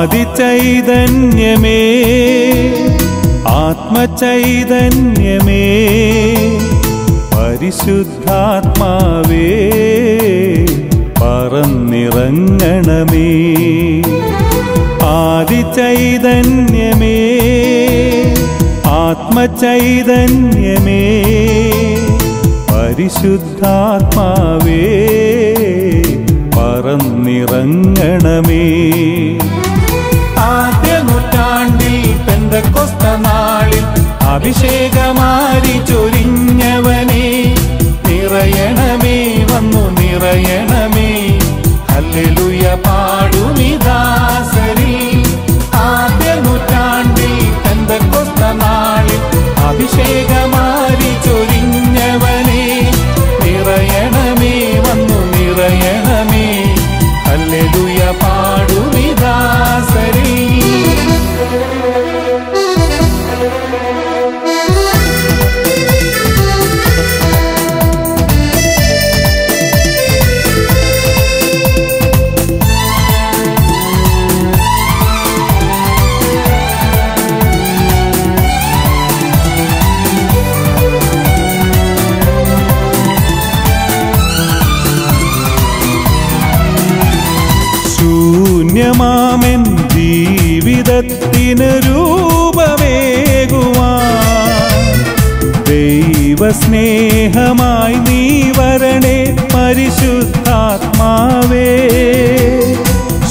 आदिचैतन्यमे आत्मचैतन्यमे परिशुद्धात्मावे परनिरंगणमे आदिचैतन्यमे आत्मचैतन्यमे परिशुद्धात्मावे परनिरंगणमे अभिषेकमारी चोरिഞ്ഞവനെ നിറയണമേ വന്നു നിറയണമേ ഹല്ലേലൂയ പാടുമീ ദാസരിൽ ആദ്യ നൂറ്റാണ്ടിൽ പെന്തക്കോസ്ത നാളിൽ അഭിഷേകമാരി ചൊരിഞ്ഞവനെ നിറയണമേ വന്നു നിറയണമേ ഹല്ലേലൂയ പാടുമീ ദാസരിൽ മാമൻ ജീവിതത്തിനു രൂപമേകുവാൻ ദൈവസ്നേഹമായി നീ വരണേ പരിശുദ്ധാത്മാവേ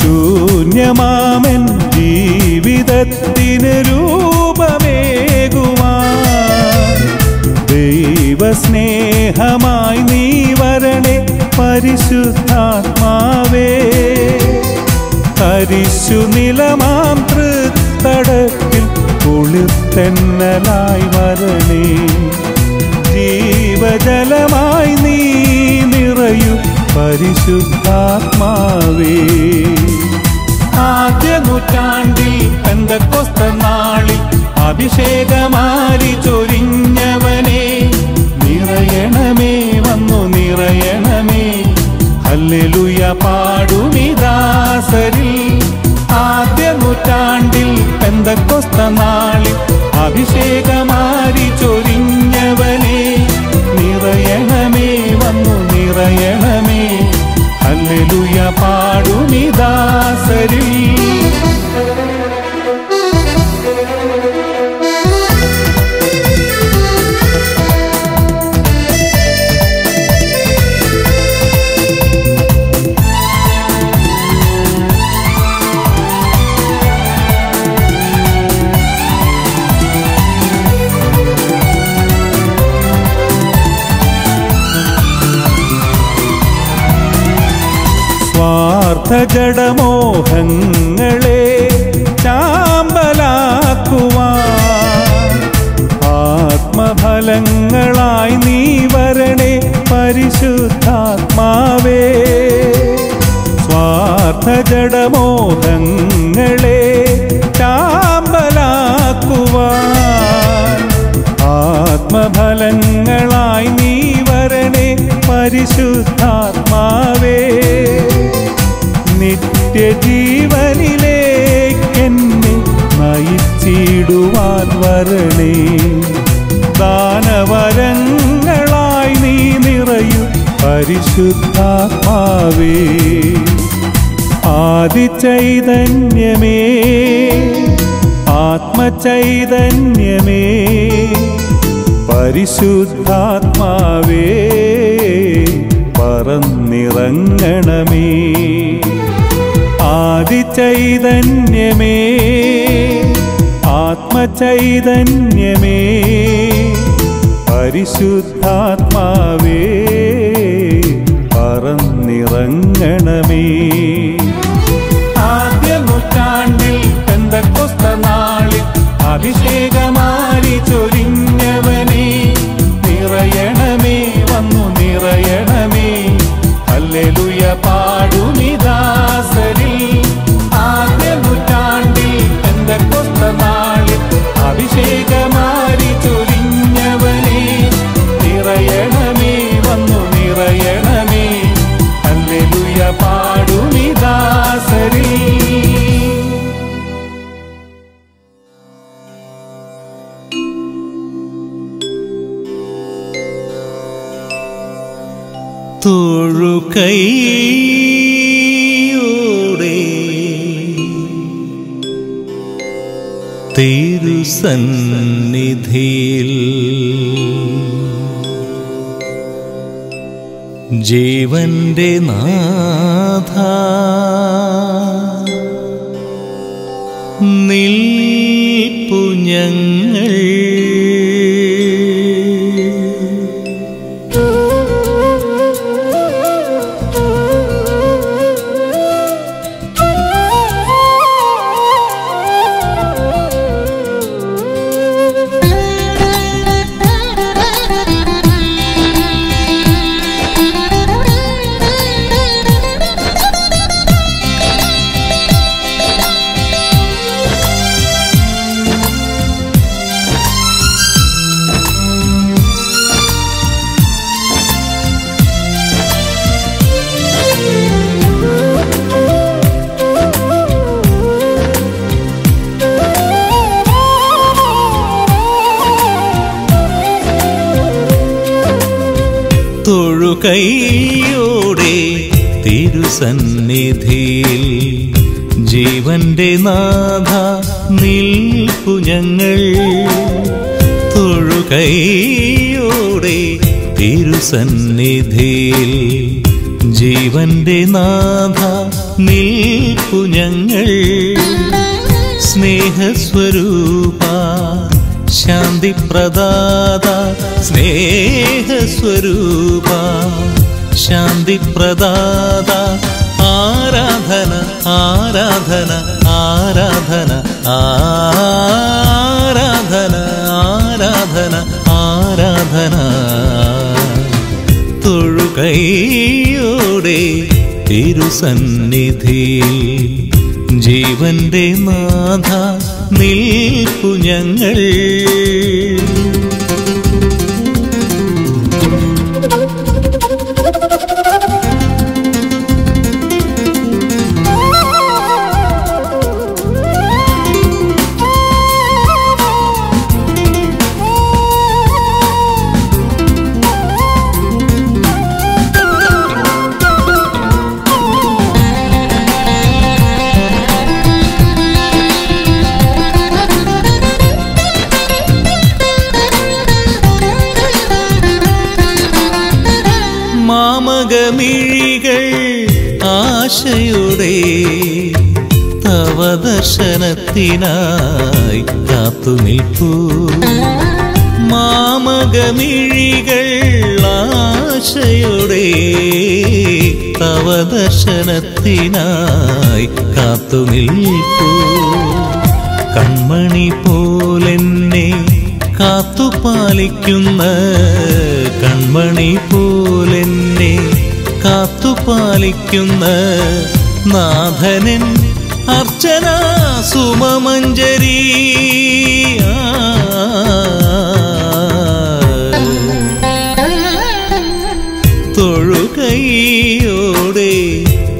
ശൂന്യമാമൻ ജീവിതത്തിനു രൂപമേകുവാൻ ദൈവസ്നേഹമായി നീ വരണേ പരിശുദ്ധാത്മാവേ കരിശുനിലമാം തൃത്തടത്തിൽ കുളിർത്തെന്നലായി വരണേ ജീവജലമായി നീ നിറയൂ പരിശുദ്ധാത്മാവേ ആദ്യ നൂറ്റാണ്ടിൽ പെന്തക്കോസ്ത നാളിൽ അഭിഷേകമാരി ചൊരിഞ്ഞവനെ നിറയണമേ വന്നു നിറയണമേ ഹല്ലേലൂയ പാടുമീ ദാസരിൽ ആദ്യ നൂറ്റാണ്ടിൽ പെന്തക്കോസ്ത നാളിൽ അഭിഷേകമാരി ചൊരിഞ്ഞവനെ നിറയണമേ വന്നു നിറയണമേ ഹല്ലേലൂയ പാടുമീ ദാസരിൽ ജഡമോഹങ്ങളെ ചാമ്പലാക്കുവാൻ ആത്മഫലങ്ങളായി നീ വരണേ പരിശുദ്ധാത്മാവേ സ്വാർത്ഥജഡമോഹങ്ങളെ ചാമ്പലാക്കുവാൻ ആത്മഫലങ്ങളായി നീ വരണേ പരിശുദ്ധാത്മാവേ നിത്യജീവനിലേക്കെന്നെ നയിച്ചിടുവാൻ വരണേ ദാനവരങ്ങളായി നീ നിറയൂ പരിശുദ്ധാത്മാവേ ആദിചൈതന്യമേ ആത്മചൈതന്യമേ പരിശുദ്ധാത്മാവേ പറന്നിറങ്ങണമേ. ആദിചൈതന്യമേ ആത്മചൈതന്യമേ പരിശുദ്ധാത്മാവേ പറന്നിറങ്ങണമേ. ആദ്യ നൂറ്റാണ്ടിൽ പെന്തക്കോസ്ത നാളിൽ അഭിഷേകമായി ചൊരിഞ്ഞവനെ നിറയണമേ, വന്നു നിറയണമേ, ഹല്ലേലൂയ പാടുമീ ദാസരിൽ. ആദ്യ നൂറ്റാണ്ടിൽ പെന്തക്കോസ്ത നാളിൽ അഭിഷേകമായി ചൊരിഞ്ഞവനെ നിറയണമേ, വന്നു നിറയണമേ, ഹല്ലേലൂയ പാടുമീ ദാസരിൽ. തൊഴുകൈയോടെ തിരുസന്നിധിയിൽ ജീവന്റെ നാഥ നിൽപ്പു ഞങ്ങൾ. തൊഴുകൈയോടെ തിരുസന്നിധിയിൽ ജീവന്റെ നാഥ നിൽപ്പു ഞങ്ങൾ. തൊഴുകൈയോടെ തിരുസന്നിധിയിൽ ജീവന്റെ നാഥ നിൽപ്പു ഞങ്ങൾ. സ്നേഹസ്വരൂപ ശാന്തി പ്രദാത, സ്നേഹസ്വരൂപ ശാന്തി പ്രദാത, ആരാധന ആരാധന ആരാധന ആരാധന ആരാധന ആരാധന. തൊഴുകൈയോടെ തിരുസന്നിധിയിൽ ജീവന്റെ നാഥ നിൽപ്പു ഞങ്ങൾ. ആശയുടെ തവദർശനത്തിനായി കാത്തുനിൽപ്പൂ. മാമകമിഴികൾ ആശയുടെ തവദർശനത്തിനായി കാത്തുനിൽപ്പൂ. കൺമണി പോലെന്നെ കാത്തുപാലിക്കുന്ന, കൺമണി പോലെന്നെ കാത്തുപാലിക്കുന്ന നാഥനൻ അർച്ചന സുമമഞ്ജരി. തൊഴുകൈയോടെ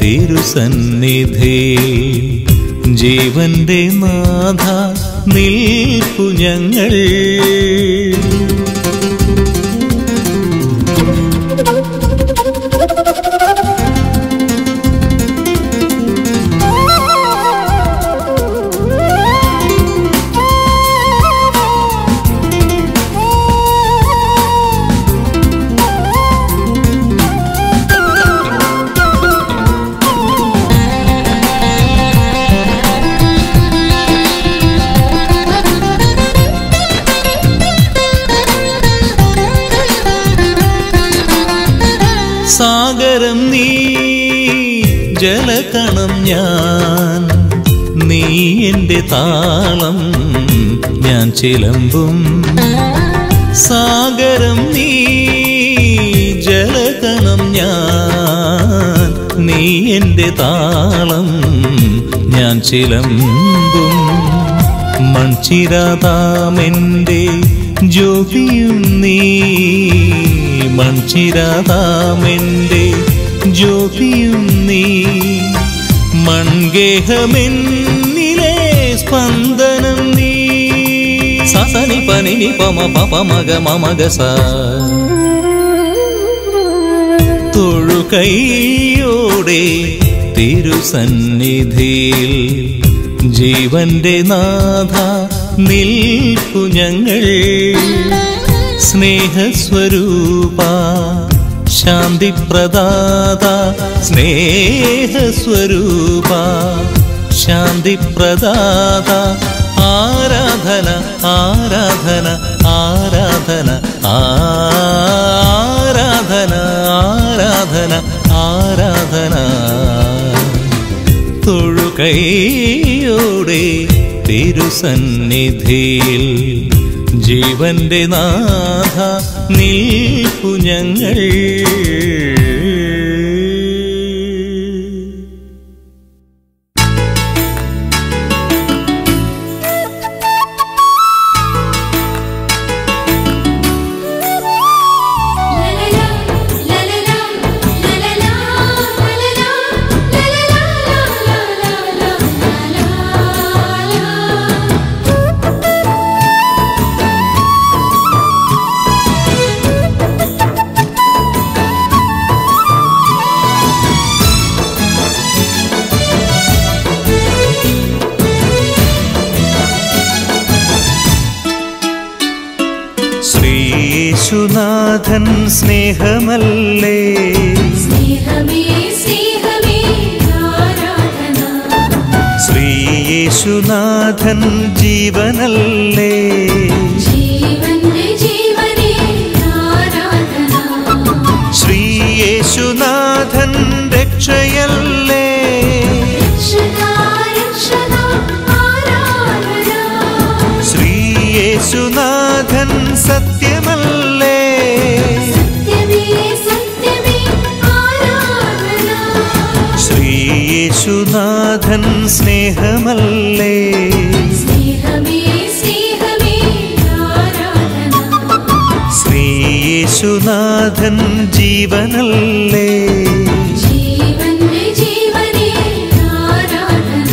തിരുസന്നിധി ജീവന്റെ നാഥ നിൽപ്പു ഞങ്ങൾ. ഞാൻ, നീ എൻ്റെ താളം ഞാൻ ചിലമ്പും സാഗരം, നീ ജലകണം ഞാൻ, നീ എൻ്റെ താളം ഞാൻ ചിലമ്പും മൺചിരാതാമെൻ്റെ ജ്യോതിയും നീ, മൺചിരാതാമെൻ്റെ ജ്യോതിയും നീ, മൺഗേഹമെന്നിലെ സ്പന്ദനം നീ. സസനി പനി പമ പപ മഗ മമഗസ തൊഴുകൈയോടെ തിരുസന്നിധിയിൽ ജീവന്റെ നാഥ നിൽപ്പു ഞങ്ങൾ, സ്നേഹസ്വരൂപ ശാന്തി പ്രദാത, സ്നേഹസ്വരൂപ ശാന്തി പ്രദാത, ആരാധന ആരാധന ആരാധന ആരാധന ആരാധന ആരാധന, തൊഴുകൈയോടെ തിരുസന്നിധിയിൽ ജീവന്റെ നാഥ നിൽപ്പു ഞങ്ങൾ. ധൻ സ്നേഹമല്ലേ സ്നേഹമേ സ്നേഹമേ ആരാധന, ശ്രീയേശുനാഥൻ ജീവനല്ലേ ജീവനേ ജീവനേ ആരാധന, ശ്രീയേശുനാഥൻ രക്ഷയല്ലേ രക്ഷനാ രക്ഷനാ ആരാധന, ശ്രീയേശുനാഥൻ സത്യമല്ലേ യേശുനാഥൻ സ്നേഹമല്ലേ സ്നേഹമേ സ്നേഹമേ ആരാധന, ശ്രീ യേശുനാഥൻ ജീവനല്ലേ ജീവനേ ജീവനേ ആരാധന.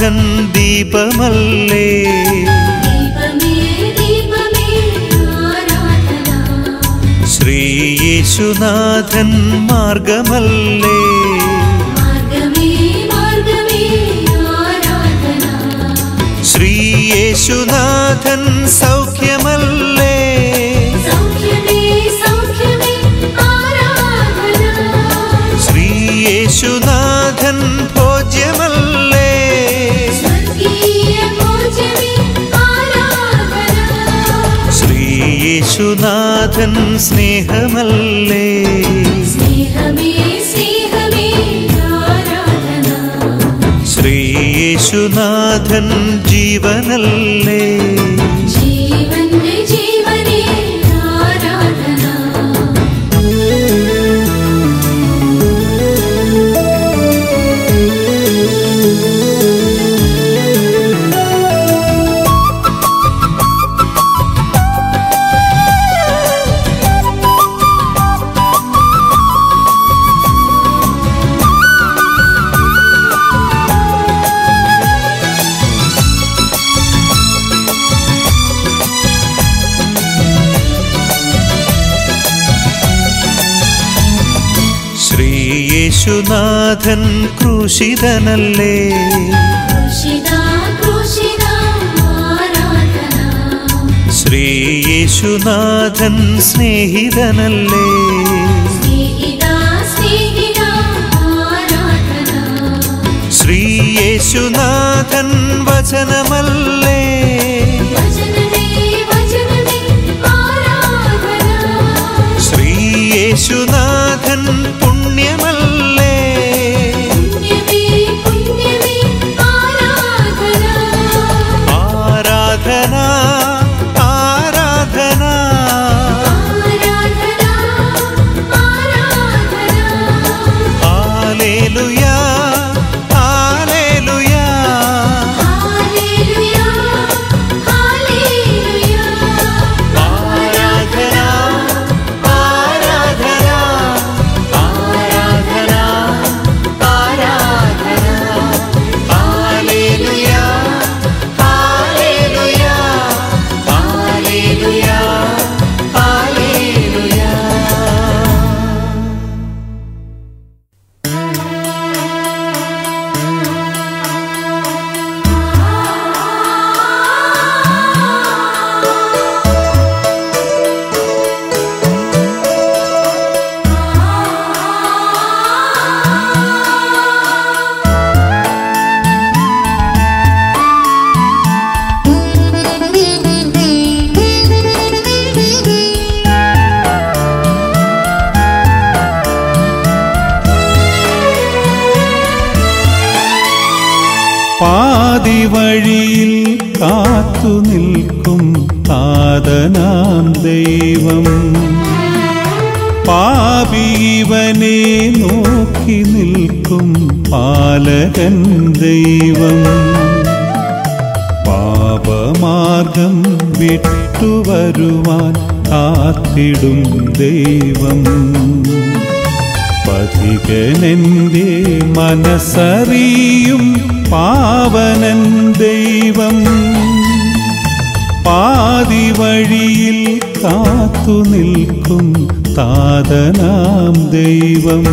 യേശുനാഥൻ ദീപമല്ലേ ദീപമേ ദീപമേ ആരാധന, ശ്രീയേശുനാഥൻ മാർഗമല്ലേ മാർഗമേ മാർഗമേ ആരാധന, ശ്രീയേശുനാഥൻ സൗഖ്യമല്ലേ സൗഖ്യമേ സൗഖ്യമേ ആരാധന, ശ്രീയേശുനാഥൻ ഭോജ്യമല്ലേ യേശുനാഥൻ സ്നേഹമല്ലേ സ്നേഹമേ സ്നേഹമേ ആരാധന, ശ്രീ യേശുനാഥൻ ജീവനല്ലേ ജീവനേ ജീവനേ ആരാധന. യേശുനാഥൻ ക്രൂശിതനല്ലേ ശ്രീ യേശുനാഥൻ സ്നേഹിതനല്ലേ ശ്രീ യേശുനാഥൻ വചനമല്ലേ ശ്രീ യേശുനാഥൻ പുണ്യമല്ലേ ആരാധന ആരാധന ഹല്ലേലൂയ ഹല്ലേലൂയ ഹല്ലേലൂയ ഹല്ലേലൂയ ആരാധന ആരാധന ആരാധന ആരാധന ഹല്ലേലൂയ ഹല്ലേലൂയ ഹല്ലേലൂയ വഴിയിൽ കാത്തു നിൽക്കും ആദനാം ദൈവം പാപിവനെ നോക്കി നിൽക്കും പാലകൻ ദൈവം പാപമാർഗം വിട്ടുവരുവാൻ കാത്തിടും ദൈവം പഥികനെന്റെ മനസ്സറിയും പാവനൻ ദൈവം പാതി വഴിയിൽ കാത്തു നിൽക്കും താതനാം ദൈവം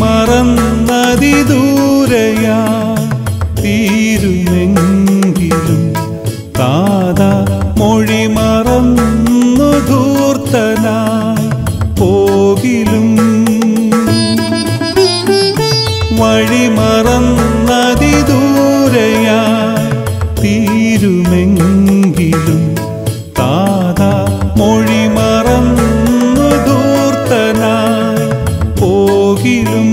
മറന്നതിദൂരയാ തീരുമെങ്കിലും താത മൊഴി മറന്നു ധൂർത്തനായി പോകിലും വഴി മറന്നതിദൂരയാ തീരുമെങ്കിലും താത മൊഴി മറന്നു ധൂർത്തനായി പോകിലും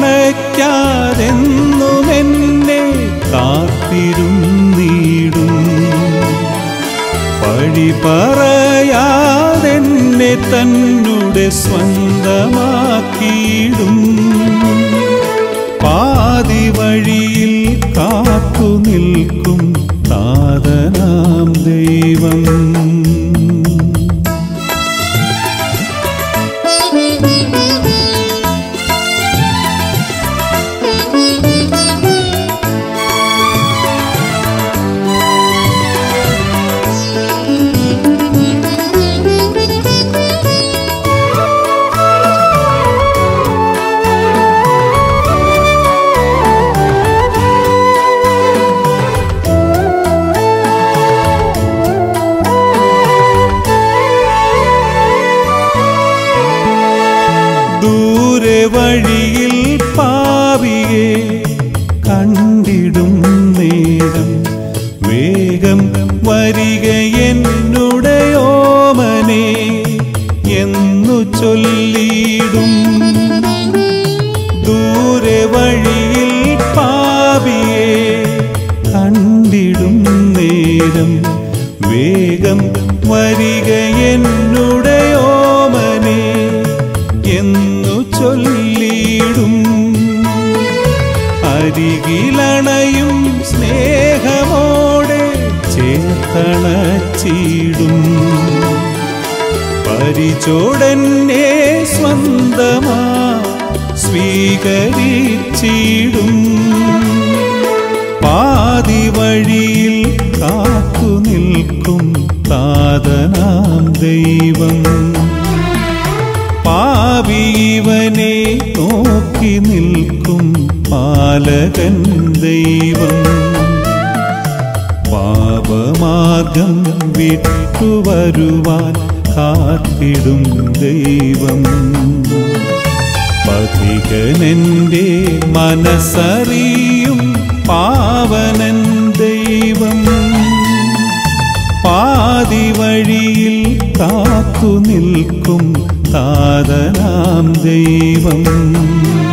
ണയ്ക്കാതെന്നുമെന്നെ കാത്തിരുന്നീടും പഴി പറയാതെന്നെ തന്നെ സ്വന്തമാക്കിയിടും പാതി വഴിയിൽ കാത്തു നിൽക്കും താതനാം ദൈവം വഴിയിൽ പാവിയെ കണ്ടിടും നേരം വേഗം വരിക എന്നുടയോമനെ എന്നു ചൊല്ലിടും ദൂരെ വഴിയിൽ പാവിയെ കണ്ടിടും നേരം വേഗം വേഗം വരിക എന്നുടയോമനേ എന്നു ചൊല്ലിടും അരികിലണയും സ്നേഹമോടെ ചേർത്തണച്ചിടും പരിചോടന്നെ സ്വന്തമാ സ്വീകരിച്ചിടും പാതി വഴിയിൽ കാത്തു നിൽക്കും കാതനാം ദൈവം പാപി ഇവനെ നോക്കി നിൽക്കും പാലകൻ ദൈവം പാപമാർഗം വിട്ടു വരുവാൻ കാത്തിടും ദൈവം പഥികനെൻ്റെ മനസ്സറിയും പാവനൻ ദൈവം പാതി വഴിയിൽ കാത്തു നിൽക്കും താതനാം ദൈവം.